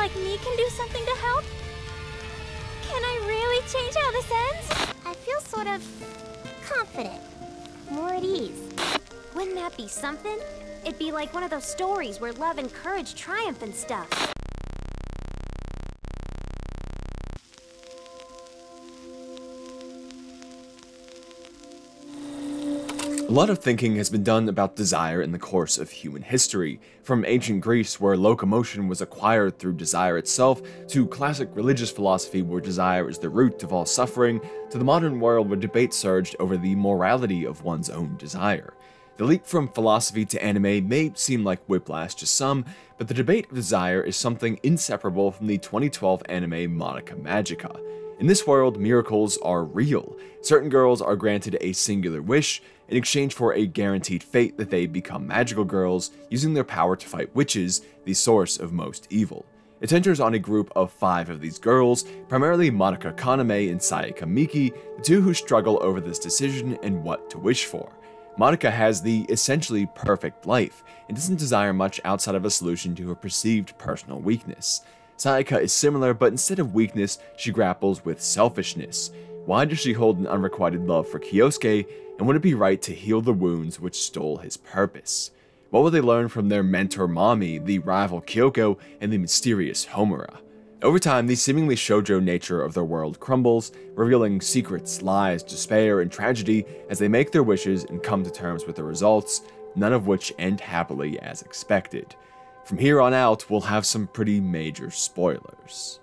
like me can do something to help? Can I really change how this ends? I feel sort of confident, more at ease. Wouldn't that be something? It'd be like one of those stories where love and courage triumph and stuff. A lot of thinking has been done about desire in the course of human history, from ancient Greece where locomotion was acquired through desire itself, to classic religious philosophy where desire is the root of all suffering, to the modern world where debate surged over the morality of one's own desire. The leap from philosophy to anime may seem like whiplash to some, but the debate of desire is something inseparable from the 2012 anime Madoka Magica. In this world, miracles are real. Certain girls are granted a singular wish in exchange for a guaranteed fate that they become magical girls, using their power to fight witches, the source of most evil. It centers on a group of 5 of these girls, primarily Madoka Kaname and Sayaka Miki, the 2 who struggle over this decision and what to wish for. Madoka has the essentially perfect life, and doesn't desire much outside of a solution to her perceived personal weakness. Sayaka is similar, but instead of weakness, she grapples with selfishness. Why does she hold an unrequited love for Kyosuke, and would it be right to heal the wounds which stole his purpose? What will they learn from their mentor Mami, the rival Kyoko, and the mysterious Homura? Over time, the seemingly shoujo nature of their world crumbles, revealing secrets, lies, despair, and tragedy as they make their wishes and come to terms with the results, none of which end happily as expected. From here on out, we'll have some pretty major spoilers.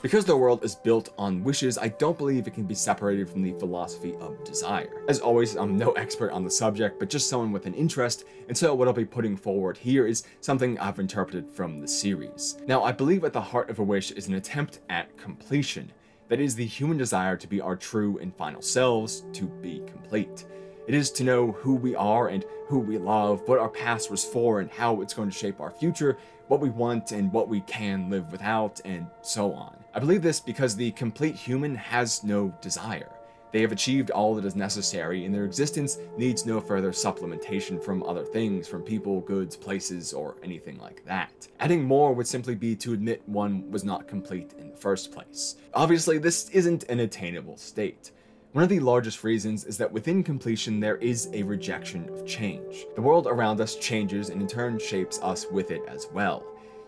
Because their world is built on wishes, I don't believe it can be separated from the philosophy of desire. As always, I'm no expert on the subject, but just someone with an interest, and so what I'll be putting forward here is something I've interpreted from the series. Now, I believe at the heart of a wish is an attempt at completion. That is, the human desire to be our true and final selves, to be complete. It is to know who we are and who we love, what our past was for and how it's going to shape our future, what we want and what we can live without, and so on. I believe this because the complete human has no desire. They have achieved all that is necessary, and their existence needs no further supplementation from other things, from people, goods, places, or anything like that. Adding more would simply be to admit one was not complete in the first place. Obviously, this isn't an attainable state. One of the largest reasons is that within completion there is a rejection of change. The world around us changes and in turn shapes us with it as well.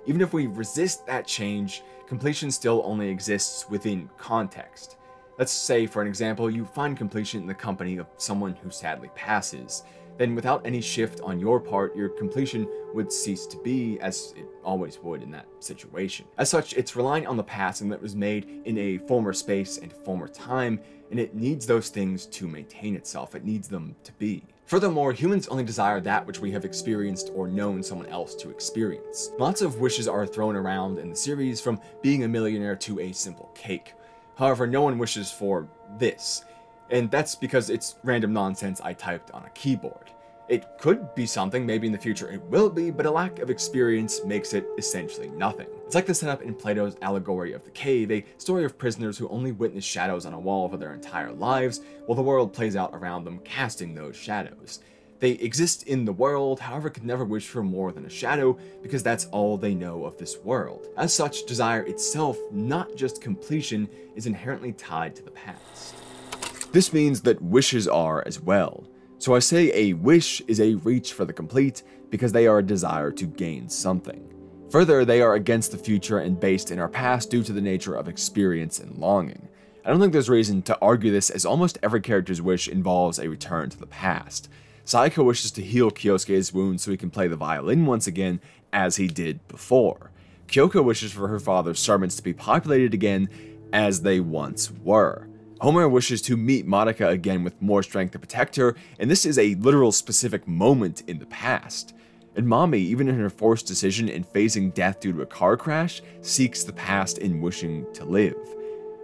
Even if we resist that change, completion still only exists within context. Let's say, for an example, you find completion in the company of someone who sadly passes. Then without any shift on your part, your completion would cease to be, as it always would in that situation. As such, it's relying on the past and that was made in a former space and former time, and it needs those things to maintain itself. It needs them to be. Furthermore, humans only desire that which we have experienced or known someone else to experience. Lots of wishes are thrown around in the series, from being a millionaire to a simple cake. However, no one wishes for this, and that's because it's random nonsense I typed on a keyboard. It could be something, maybe in the future it will be, but a lack of experience makes it essentially nothing. It's like the setup in Plato's Allegory of the Cave, a story of prisoners who only witness shadows on a wall for their entire lives, while the world plays out around them casting those shadows. They exist in the world, however could never wish for more than a shadow, because that's all they know of this world. As such, desire itself, not just completion, is inherently tied to the past. This means that wishes are as well. So I say a wish is a reach for the complete because they are a desire to gain something. Further, they are against the future and based in our past due to the nature of experience and longing. I don't think there's reason to argue this, as almost every character's wish involves a return to the past. Sayaka wishes to heal Kyosuke's wounds so he can play the violin once again as he did before. Kyoko wishes for her father's sermons to be populated again as they once were. Homura wishes to meet Madoka again with more strength to protect her, and this is a literal specific moment in the past. And Mami, even in her forced decision in facing death due to a car crash, seeks the past in wishing to live.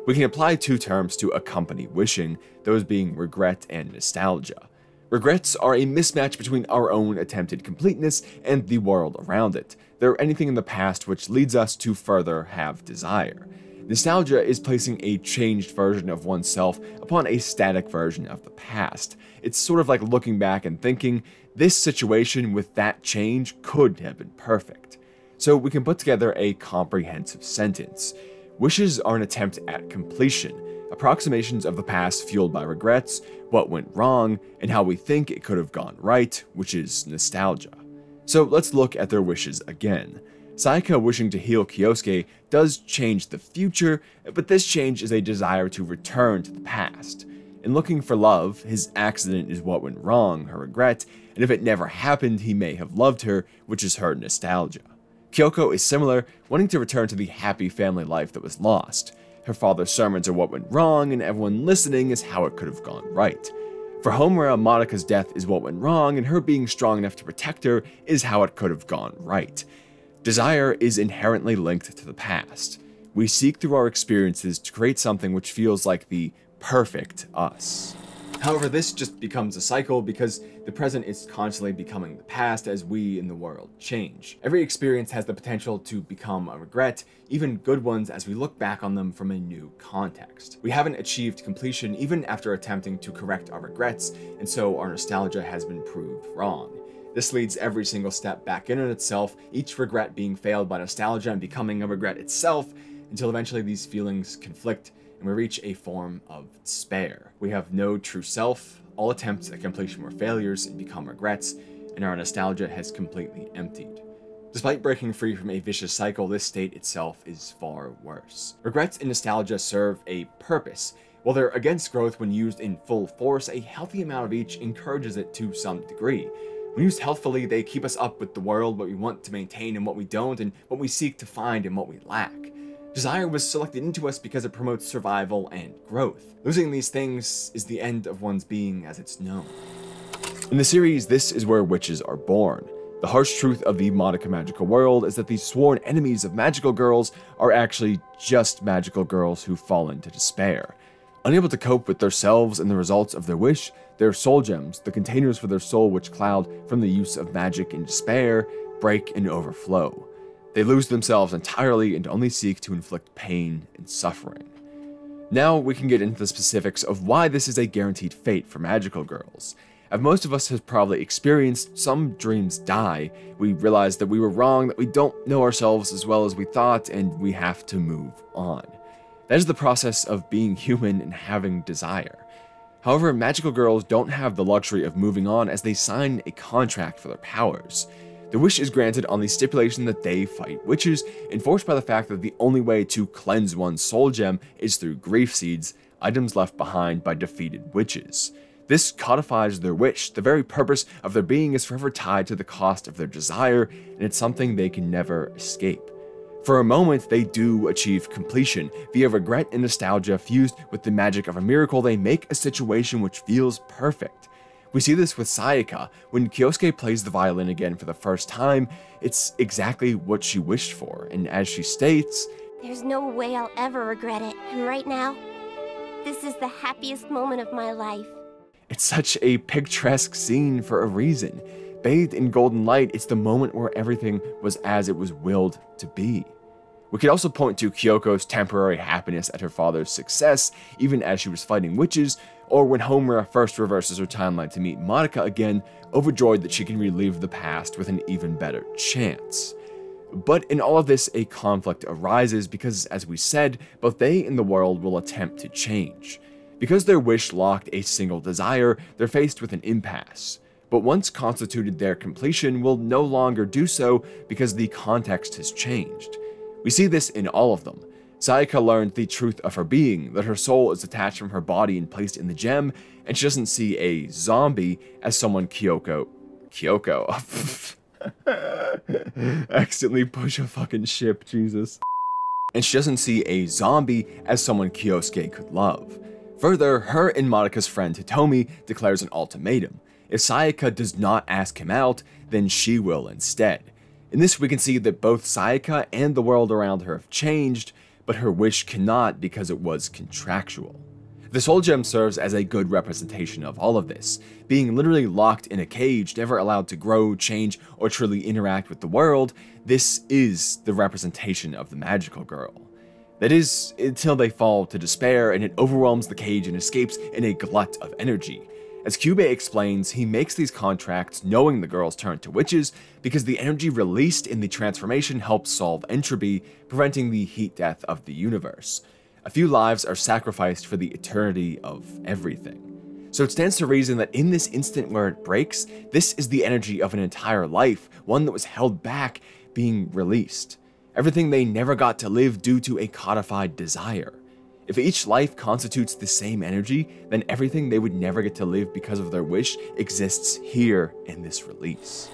We can apply 2 terms to accompany wishing, those being regret and nostalgia. Regrets are a mismatch between our own attempted completeness and the world around it. They're anything in the past which leads us to further have desire. Nostalgia is placing a changed version of oneself upon a static version of the past. It's sort of like looking back and thinking, this situation with that change could have been perfect. so we can put together a comprehensive sentence. Wishes are an attempt at completion, approximations of the past fueled by regrets, what went wrong, and how we think it could have gone right, which is nostalgia. So let's look at their wishes again. Sayaka wishing to heal Kyosuke does change the future, but this change is a desire to return to the past. In looking for love, his accident is what went wrong, her regret, and if it never happened, he may have loved her, which is her nostalgia. Kyoko is similar, wanting to return to the happy family life that was lost. Her father's sermons are what went wrong, and everyone listening is how it could have gone right. For Homura, Madoka's death is what went wrong, and her being strong enough to protect her is how it could have gone right. Desire is inherently linked to the past. We seek through our experiences to create something which feels like the perfect us. However, this just becomes a cycle because the present is constantly becoming the past as we in the world change. Every experience has the potential to become a regret, even good ones, as we look back on them from a new context. We haven't achieved completion even after attempting to correct our regrets, and so our nostalgia has been proved wrong. This leads every single step back in on itself, each regret being failed by nostalgia and becoming a regret itself, until eventually these feelings conflict and we reach a form of despair. We have no true self, all attempts at completion were failures and become regrets, and our nostalgia has completely emptied. Despite breaking free from a vicious cycle, this state itself is far worse. Regrets and nostalgia serve a purpose. While they're against growth when used in full force, a healthy amount of each encourages it to some degree. When used healthfully, they keep us up with the world, what we want to maintain and what we don't, and what we seek to find and what we lack. Desire was selected into us because it promotes survival and growth. Losing these things is the end of one's being as it's known. In the series, this is where witches are born. The harsh truth of the Madoka Magica world is that these sworn enemies of magical girls are actually just magical girls who fall into despair. Unable to cope with themselves and the results of their wish, their soul gems, the containers for their soul which cloud from the use of magic in despair, break and overflow. They lose themselves entirely and only seek to inflict pain and suffering. Now we can get into the specifics of why this is a guaranteed fate for magical girls. As most of us have probably experienced, some dreams die, we realize that we were wrong, that we don't know ourselves as well as we thought, and we have to move on. That is the process of being human and having desire. However, magical girls don't have the luxury of moving on as they sign a contract for their powers. The wish is granted on the stipulation that they fight witches, enforced by the fact that the only way to cleanse one's soul gem is through grief seeds, items left behind by defeated witches. This codifies their wish. The very purpose of their being is forever tied to the cost of their desire, and it's something they can never escape. For a moment, they do achieve completion. Via regret and nostalgia fused with the magic of a miracle, they make a situation which feels perfect. We see this with Sayaka. When Kyosuke plays the violin again for the first time, it's exactly what she wished for, and as she states, "There's no way I'll ever regret it, and right now, this is the happiest moment of my life." It's such a picturesque scene for a reason. Bathed in golden light, it's the moment where everything was as it was willed to be. We could also point to Kyoko's temporary happiness at her father's success, even as she was fighting witches, or when Homura first reverses her timeline to meet Madoka again, overjoyed that she can relive the past with an even better chance. But in all of this, a conflict arises because, as we said, both they and the world will attempt to change. Because their wish locked a single desire, they're faced with an impasse. But once constituted their completion, will no longer do so because the context has changed. We see this in all of them. Sayaka learned the truth of her being, that her soul is detached from her body and placed in the gem, and she doesn't see a zombie as someone Kyoko, accidentally push a fucking ship, Jesus. And she doesn't see a zombie as someone Kyosuke could love. Further, her and Madoka's friend Hitomi declares an ultimatum. If Sayaka does not ask him out, then she will instead. In this, we can see that both Sayaka and the world around her have changed, but her wish cannot because it was contractual. The soul gem serves as a good representation of all of this, being literally locked in a cage, never allowed to grow, change, or truly interact with the world. This is the representation of the magical girl. That is, until they fall to despair and it overwhelms the cage and escapes in a glut of energy. As Kyubey explains, he makes these contracts knowing the girls turn to witches because the energy released in the transformation helps solve entropy, preventing the heat death of the universe. A few lives are sacrificed for the eternity of everything. So it stands to reason that in this instant where it breaks, this is the energy of an entire life, one that was held back, being released. Everything they never got to live due to a codified desire. If each life constitutes the same energy, then everything they would never get to live because of their wish exists here in this release.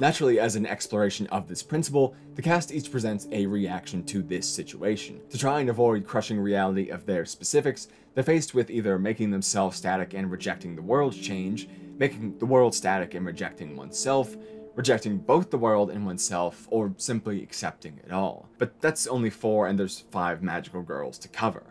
Naturally, as an exploration of this principle, the cast each presents a reaction to this situation. To try and avoid crushing reality of their specifics, they're faced with either making themselves static and rejecting the world's change, making the world static and rejecting oneself, rejecting both the world and oneself, or simply accepting it all. But that's only 4, and there's 5 magical girls to cover.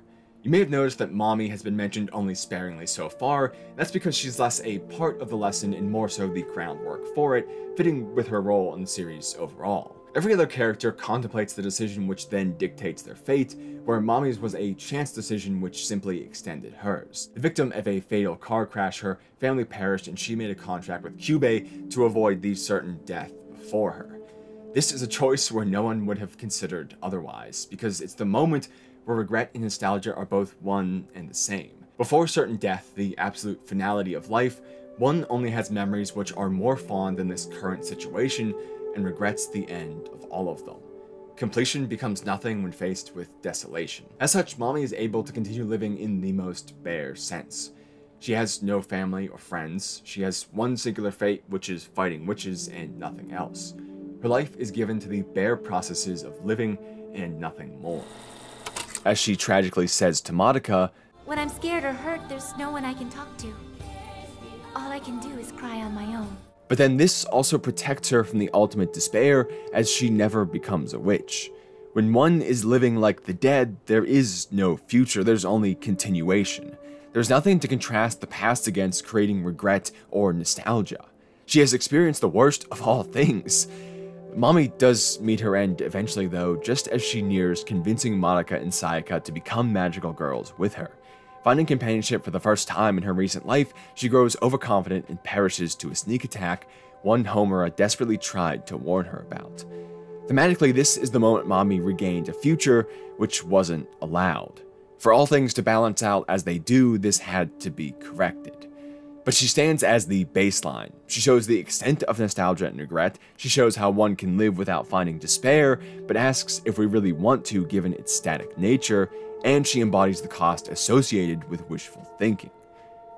You may have noticed that Mami has been mentioned only sparingly so far, and that's because she's less a part of the lesson and more so the groundwork for it, fitting with her role in the series overall. Every other character contemplates the decision which then dictates their fate, where Mami's was a chance decision which simply extended hers. The victim of a fatal car crash, her family perished, and she made a contract with Kyubey to avoid the certain death before her. This is a choice where no one would have considered otherwise, because it's the moment where regret and nostalgia are both one and the same. Before certain death, the absolute finality of life, one only has memories which are more fond than this current situation, and regrets the end of all of them. Completion becomes nothing when faced with desolation. As such, Mami is able to continue living in the most bare sense. She has no family or friends. She has one singular fate, which is fighting witches and nothing else. Her life is given to the bare processes of living and nothing more. As she tragically says to Madoka, "When I'm scared or hurt, there's no one I can talk to. All I can do is cry on my own." But then this also protects her from the ultimate despair, as she never becomes a witch. When one is living like the dead, there is no future, there's only continuation. There's nothing to contrast the past against, creating regret or nostalgia. She has experienced the worst of all things. Mami does meet her end eventually though, just as she nears convincing Madoka and Sayaka to become magical girls with her. Finding companionship for the first time in her recent life, she grows overconfident and perishes to a sneak attack, one Homura desperately tried to warn her about. Thematically, this is the moment Mami regained a future which wasn't allowed. For all things to balance out as they do, this had to be corrected. But she stands as the baseline. She shows the extent of nostalgia and regret, she shows how one can live without finding despair, but asks if we really want to given its static nature, and she embodies the cost associated with wishful thinking.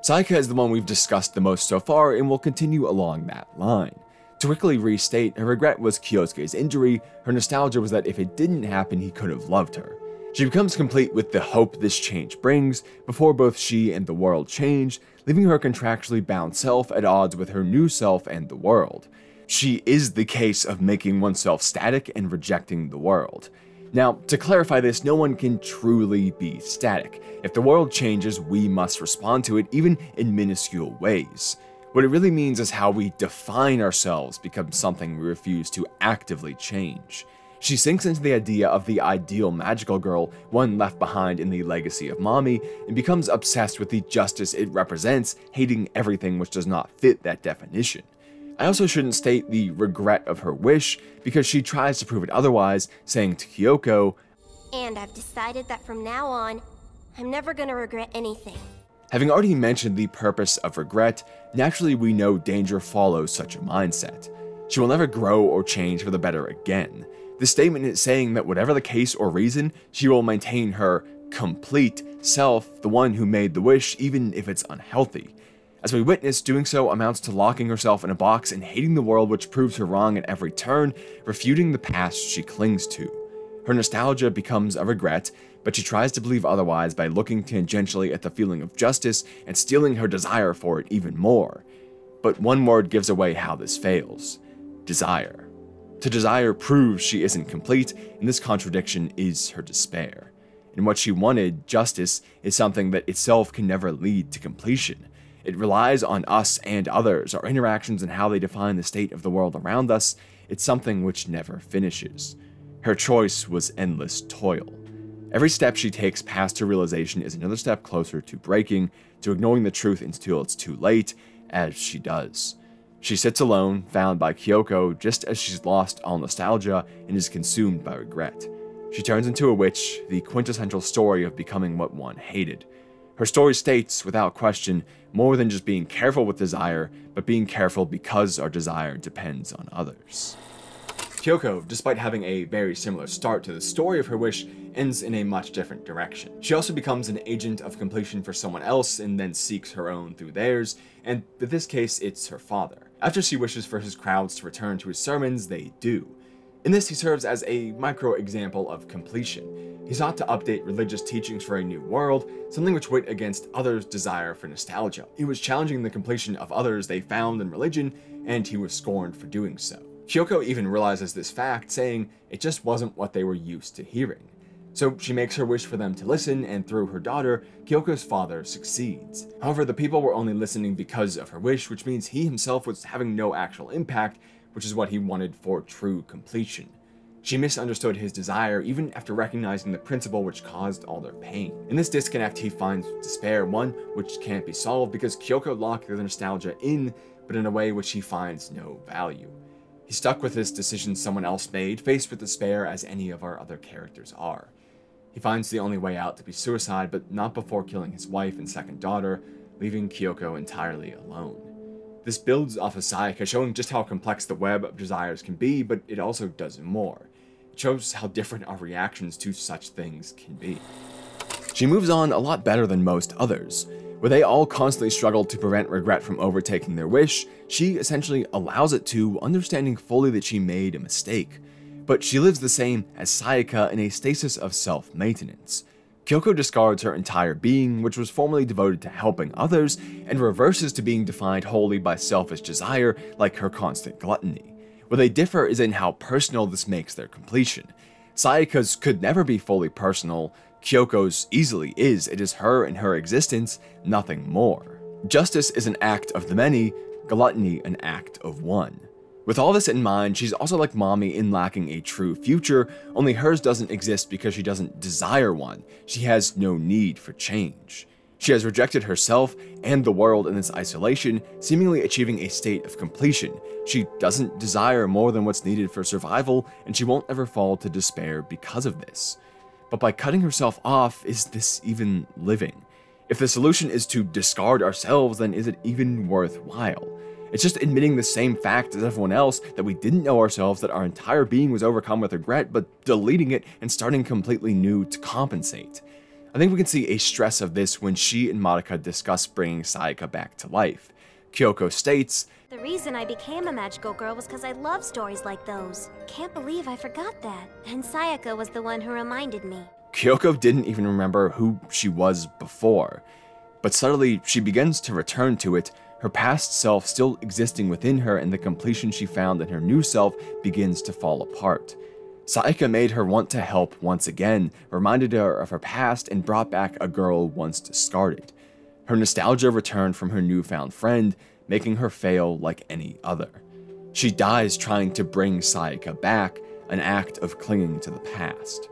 Sayaka is the one we've discussed the most so far, and will continue along that line. To quickly restate, her regret was Kyosuke's injury, her nostalgia was that if it didn't happen, he could have loved her. She becomes complete with the hope this change brings, before both she and the world change, leaving her contractually bound self at odds with her new self and the world. She is the case of making oneself static and rejecting the world. Now, to clarify this, no one can truly be static. If the world changes, we must respond to it, even in minuscule ways. What it really means is how we define ourselves becomes something we refuse to actively change. She sinks into the idea of the ideal magical girl, one left behind in the legacy of Mami, and becomes obsessed with the justice it represents, hating everything which does not fit that definition. I also shouldn't state the regret of her wish, because she tries to prove it otherwise, saying to Kyoko, "And I've decided that from now on, I'm never gonna regret anything." Having already mentioned the purpose of regret, naturally we know danger follows such a mindset. She will never grow or change for the better again. The statement is saying that whatever the case or reason, she will maintain her complete self, the one who made the wish, even if it's unhealthy. As we witness, doing so amounts to locking herself in a box and hating the world which proves her wrong at every turn, refuting the past she clings to. Her nostalgia becomes a regret, but she tries to believe otherwise by looking tangentially at the feeling of justice and stealing her desire for it even more. But one word gives away how this fails: desire. To desire proves she isn't complete, and this contradiction is her despair. And what she wanted, justice, is something that itself can never lead to completion. It relies on us and others, our interactions and how they define the state of the world around us. It's something which never finishes. Her choice was endless toil. Every step she takes past her realization is another step closer to breaking, to ignoring the truth until it's too late, as she does. She sits alone, found by Kyoko, just as she's lost all nostalgia and is consumed by regret. She turns into a witch, the quintessential story of becoming what one hated. Her story states, without question, more than just being careful with desire, but being careful because our desire depends on others. Kyoko, despite having a very similar start to the story of her wish, ends in a much different direction. She also becomes an agent of completion for someone else and then seeks her own through theirs, and in this case, it's her father. After she wishes for his crowds to return to his sermons, they do. In this, he serves as a micro-example of completion. He sought to update religious teachings for a new world, something which went against others' desire for nostalgia. He was challenging the completion of others they found in religion, and he was scorned for doing so. Kyoko even realizes this fact, saying it just wasn't what they were used to hearing. So she makes her wish for them to listen, and through her daughter, Kyoko's father succeeds. However, the people were only listening because of her wish, which means he himself was having no actual impact, which is what he wanted for true completion. She misunderstood his desire even after recognizing the principle which caused all their pain. In this disconnect, he finds despair, one which can't be solved because Kyoko locked their nostalgia in, but in a way which he finds no value. He's stuck with this decision someone else made, faced with despair as any of our other characters are. He finds the only way out to be suicide, but not before killing his wife and second daughter, leaving Kyoko entirely alone. This builds off of Sayaka, showing just how complex the web of desires can be, but it also does more. It shows how different our reactions to such things can be. She moves on a lot better than most others. Where they all constantly struggle to prevent regret from overtaking their wish, she essentially allows it to, understanding fully that she made a mistake. But she lives the same as Sayaka in a stasis of self-maintenance. Kyoko discards her entire being, which was formerly devoted to helping others, and reverses to being defined wholly by selfish desire, like her constant gluttony. Where they differ is in how personal this makes their completion. Sayaka's could never be fully personal, Kyoko's easily is. It is her and her existence, nothing more. Justice is an act of the many, gluttony an act of one. With all this in mind, she's also like Mami in lacking a true future, only hers doesn't exist because she doesn't desire one. She has no need for change. She has rejected herself and the world in this isolation, seemingly achieving a state of completion. She doesn't desire more than what's needed for survival, and she won't ever fall to despair because of this. But by cutting herself off, is this even living? If the solution is to discard ourselves, then is it even worthwhile? It's just admitting the same fact as everyone else, that we didn't know ourselves, that our entire being was overcome with regret, but deleting it and starting completely new to compensate. I think we can see a stress of this when she and Madoka discuss bringing Sayaka back to life. Kyoko states, "The reason I became a magical girl was because I love stories like those. Can't believe I forgot that. And Sayaka was the one who reminded me." Kyoko didn't even remember who she was before, but suddenly she begins to return to it, her past self still existing within her, and the completion she found in her new self begins to fall apart. Sayaka made her want to help once again, reminded her of her past, and brought back a girl once discarded. Her nostalgia returned from her newfound friend, making her fail like any other. She dies trying to bring Sayaka back, an act of clinging to the past.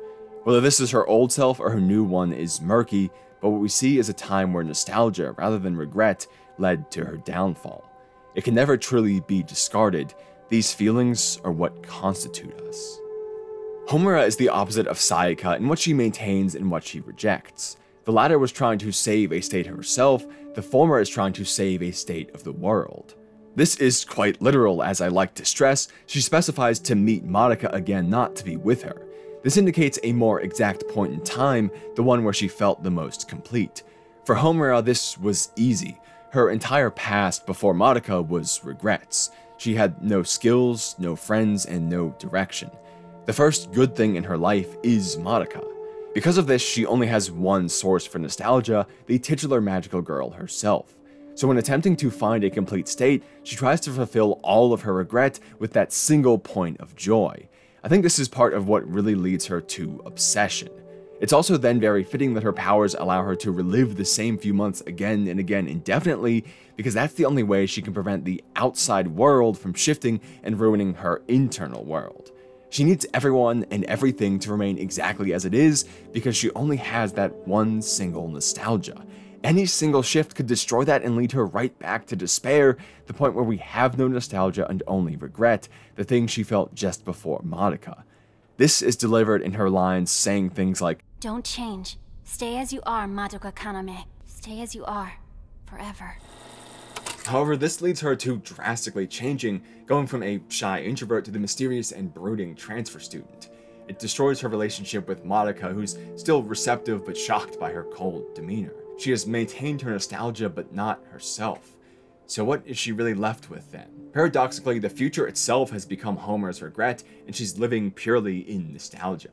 Whether this is her old self or her new one is murky, but what we see is a time where nostalgia, rather than regret, led to her downfall. It can never truly be discarded. These feelings are what constitute us. Homura is the opposite of Sayaka in what she maintains and what she rejects. The latter was trying to save a state of herself, the former is trying to save a state of the world. This is quite literal, as I like to stress. She specifies to meet Madoka again, not to be with her. This indicates a more exact point in time, the one where she felt the most complete. For Homura, this was easy. Her entire past before Madoka was regrets. She had no skills, no friends, and no direction. The first good thing in her life is Madoka. Because of this, she only has one source for nostalgia, the titular magical girl herself. So when attempting to find a complete state, she tries to fulfill all of her regret with that single point of joy. I think this is part of what really leads her to obsession. It's also then very fitting that her powers allow her to relive the same few months again and again indefinitely, because that's the only way she can prevent the outside world from shifting and ruining her internal world. She needs everyone and everything to remain exactly as it is because she only has that one single nostalgia. Any single shift could destroy that and lead her right back to despair, the point where we have no nostalgia and only regret, the thing she felt just before Madoka. This is delivered in her lines saying things like, "Don't change. Stay as you are, Madoka Kaname. Stay as you are. Forever." However, this leads her to drastically changing, going from a shy introvert to the mysterious and brooding transfer student. It destroys her relationship with Madoka, who's still receptive but shocked by her cold demeanor. She has maintained her nostalgia, but not herself. So what is she really left with then? Paradoxically, the future itself has become Homer's regret, and she's living purely in nostalgia.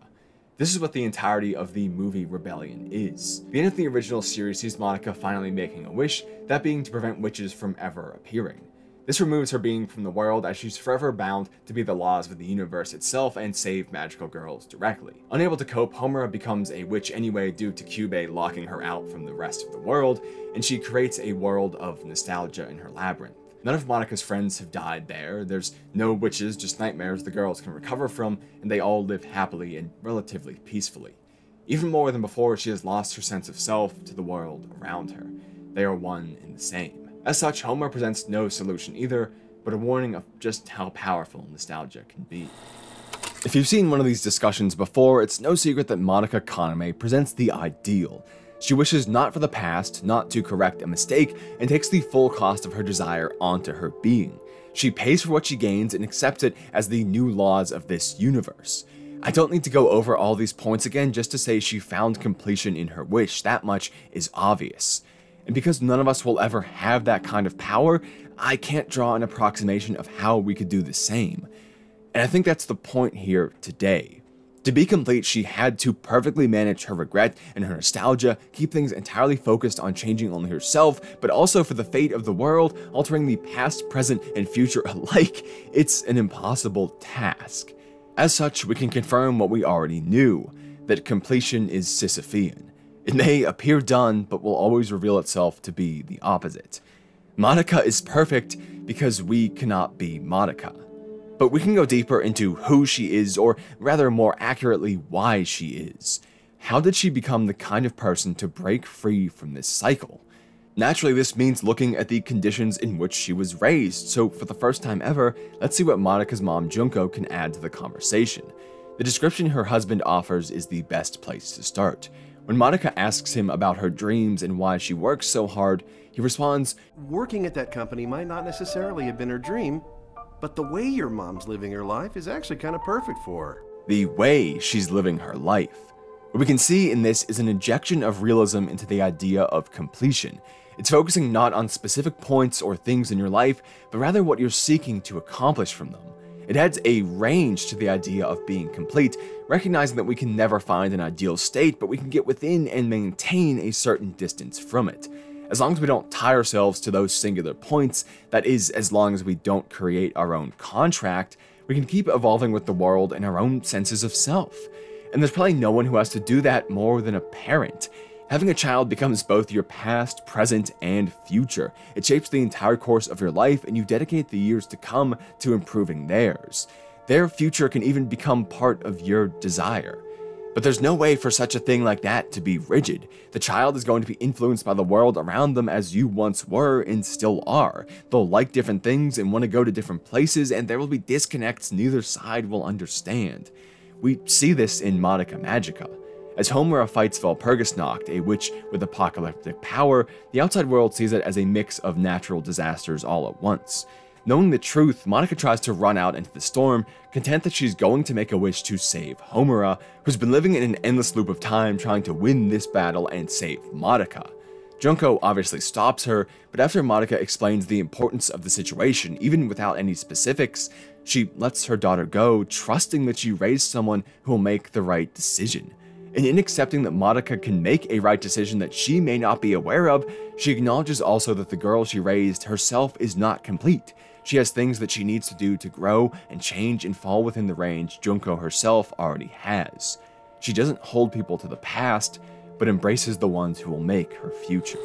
This is what the entirety of the movie Rebellion is. The end of the original series sees Madoka finally making a wish, that being to prevent witches from ever appearing. This removes her being from the world, as she's forever bound to be the laws of the universe itself and save magical girls directly. Unable to cope, Homura becomes a witch anyway due to Kyubey locking her out from the rest of the world, and she creates a world of nostalgia in her labyrinth. None of Madoka's friends have died there, there's no witches, just nightmares the girls can recover from, and they all live happily and relatively peacefully. Even more than before, she has lost her sense of self to the world around her. They are one and the same. As such, Homura presents no solution either, but a warning of just how powerful nostalgia can be. If you've seen one of these discussions before, it's no secret that Madoka Kaname presents the ideal. She wishes not for the past, not to correct a mistake, and takes the full cost of her desire onto her being. She pays for what she gains and accepts it as the new laws of this universe. I don't need to go over all these points again just to say she found completion in her wish, that much is obvious. And because none of us will ever have that kind of power, I can't draw an approximation of how we could do the same. And I think that's the point here today. To be complete, she had to perfectly manage her regret and her nostalgia, keep things entirely focused on changing only herself, but also for the fate of the world, altering the past, present, and future alike. It's an impossible task. As such, we can confirm what we already knew, that completion is Sisyphean. It may appear done, but will always reveal itself to be the opposite. Madoka is perfect because we cannot be Madoka. But we can go deeper into who she is, or rather more accurately, why she is. How did she become the kind of person to break free from this cycle? Naturally, this means looking at the conditions in which she was raised, so for the first time ever, let's see what Madoka's mom Junko can add to the conversation. The description her husband offers is the best place to start. When Madoka asks him about her dreams and why she works so hard, he responds, "Working at that company might not necessarily have been her dream, but the way your mom's living her life is actually kind of perfect for her." The way she's living her life. What we can see in this is an injection of realism into the idea of completion. It's focusing not on specific points or things in your life, but rather what you're seeking to accomplish from them. It adds a range to the idea of being complete, recognizing that we can never find an ideal state, but we can get within and maintain a certain distance from it. As long as we don't tie ourselves to those singular points, that is, as long as we don't create our own contract, we can keep evolving with the world and our own senses of self. And there's probably no one who has to do that more than a parent. Having a child becomes both your past, present, and future. It shapes the entire course of your life, and you dedicate the years to come to improving theirs. Their future can even become part of your desire. But there's no way for such a thing like that to be rigid. The child is going to be influenced by the world around them as you once were and still are. They'll like different things and want to go to different places, and there will be disconnects neither side will understand. We see this in Madoka Magica. As Homura fights Walpurgisnacht, a witch with apocalyptic power, the outside world sees it as a mix of natural disasters all at once. Knowing the truth, Madoka tries to run out into the storm, content that she's going to make a wish to save Homura, who's been living in an endless loop of time trying to win this battle and save Madoka. Junko obviously stops her, but after Madoka explains the importance of the situation, even without any specifics, she lets her daughter go, trusting that she raised someone who will make the right decision. And in accepting that Madoka can make a right decision that she may not be aware of, she acknowledges also that the girl she raised herself is not complete. She has things that she needs to do to grow and change and fall within the range Junko herself already has. She doesn't hold people to the past, but embraces the ones who will make her future.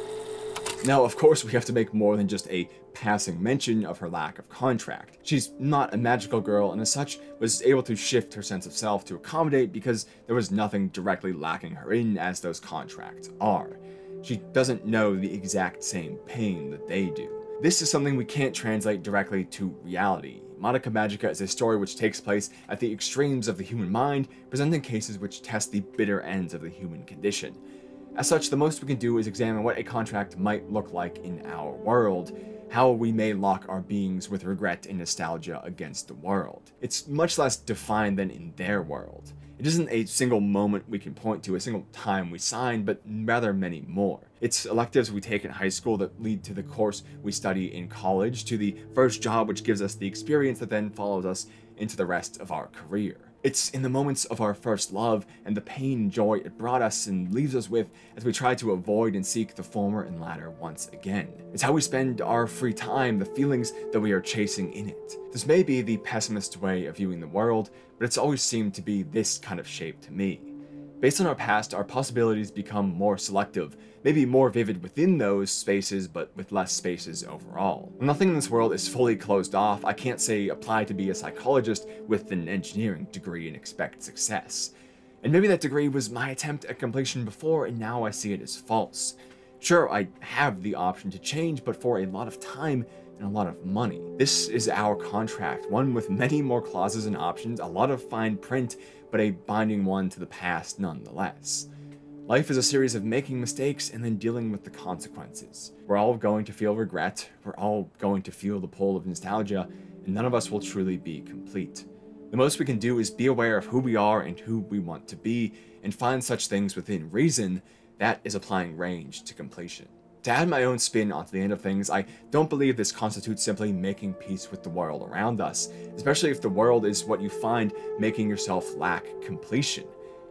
Now, of course, we have to make more than just a passing mention of her lack of contract. She's not a magical girl, and as such, was able to shift her sense of self to accommodate because there was nothing directly lacking her in as those contracts are. She doesn't know the exact same pain that they do. This is something we can't translate directly to reality. Madoka Magica is a story which takes place at the extremes of the human mind, presenting cases which test the bitter ends of the human condition. As such, the most we can do is examine what a contract might look like in our world, how we may lock our beings with regret and nostalgia against the world. It's much less defined than in their world. It isn't a single moment we can point to, a single time we signed, but rather many more. It's electives we take in high school that lead to the course we study in college, to the first job which gives us the experience that then follows us into the rest of our career. It's in the moments of our first love and the pain and joy it brought us and leaves us with as we try to avoid and seek the former and latter once again. It's how we spend our free time, the feelings that we are chasing in it. This may be the pessimist way of viewing the world, but it's always seemed to be this kind of shape to me. Based on our past, our possibilities become more selective, maybe more vivid within those spaces, but with less spaces overall. Nothing in this world is fully closed off. I can't say apply to be a psychologist with an engineering degree and expect success. And maybe that degree was my attempt at completion before, and now I see it as false. Sure, I have the option to change, but for a lot of time, and a lot of money. This is our contract, one with many more clauses and options, a lot of fine print, but a binding one to the past nonetheless. Life is a series of making mistakes and then dealing with the consequences. We're all going to feel regret, we're all going to feel the pull of nostalgia, and none of us will truly be complete. The most we can do is be aware of who we are and who we want to be, and find such things within reason. That is applying range to completion. To add my own spin onto the end of things, I don't believe this constitutes simply making peace with the world around us, especially if the world is what you find making yourself lack completion.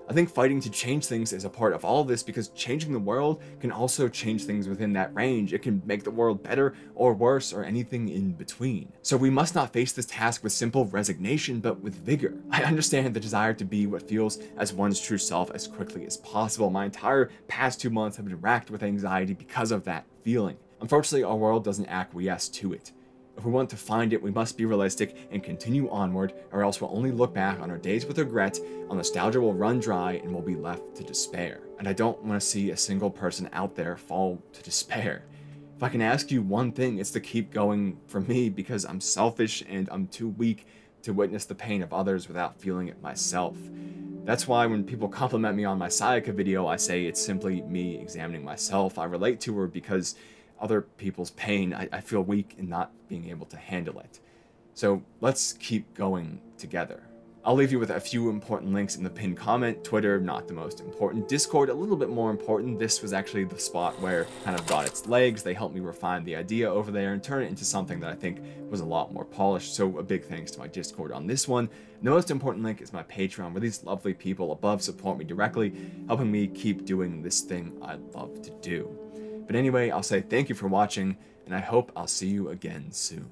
I think fighting to change things is a part of all of this because changing the world can also change things within that range. It can make the world better or worse or anything in between. So we must not face this task with simple resignation, but with vigor. I understand the desire to be what feels as one's true self as quickly as possible. My entire past 2 months have been racked with anxiety because of that feeling. Unfortunately, our world doesn't acquiesce to it. If we want to find it, we must be realistic and continue onward, or else we'll only look back on our days with regret, our nostalgia will run dry, and we'll be left to despair. And I don't want to see a single person out there fall to despair. If I can ask you one thing, it's to keep going for me, because I'm selfish and I'm too weak to witness the pain of others without feeling it myself. That's why when people compliment me on my Sayaka video, I say it's simply me examining myself. I relate to her because other people's pain, I feel weak in not being able to handle it. So let's keep going together. I'll leave you with a few important links in the pinned comment. Twitter, not the most important. Discord, a little bit more important. This was actually the spot where it kind of got its legs. They helped me refine the idea over there and turn it into something that I think was a lot more polished. So a big thanks to my Discord on this one. And the most important link is my Patreon, where these lovely people above support me directly, helping me keep doing this thing I love to do. But anyway, I'll say thank you for watching, and I hope I'll see you again soon.